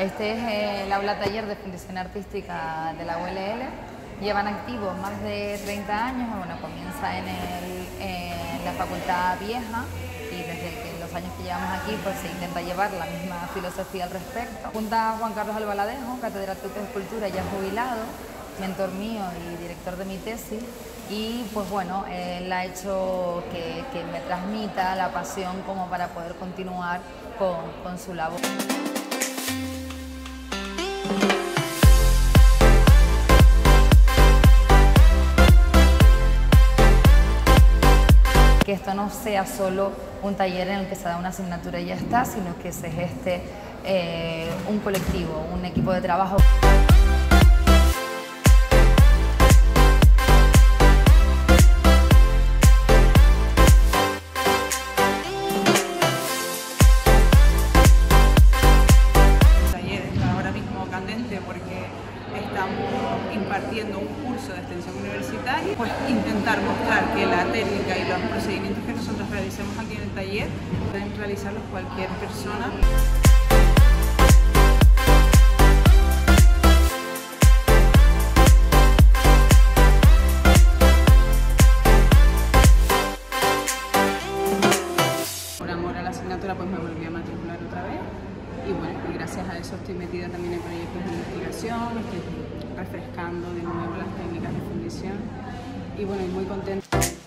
Este es el aula taller de fundición artística de la ULL. Llevan activos más de 30 años, bueno, comienza en la Facultad Vieja y desde que los años que llevamos aquí pues se intenta llevar la misma filosofía al respecto. Junta a Juan Carlos Albaladejo, catedrático de escultura ya jubilado, mentor mío y director de mi tesis, y pues bueno, él ha hecho que me transmita la pasión como para poder continuar con su labor. Que esto no sea solo un taller en el que se da una asignatura y ya está, sino que se geste un colectivo, un equipo de trabajo. El taller está ahora mismo candente porque estamos impartiendo un curso de extensión universitaria, pues intentar mostrar que la técnica y los procedimientos que nosotros realicemos aquí en el taller pueden realizarlos cualquier persona. Por amor a la asignatura pues me volví a matricular otra vez y bueno, pues gracias a eso estoy metida también en proyectos de investigación, estoy refrescando de nuevo las técnicas de fundición y bueno, muy contenta.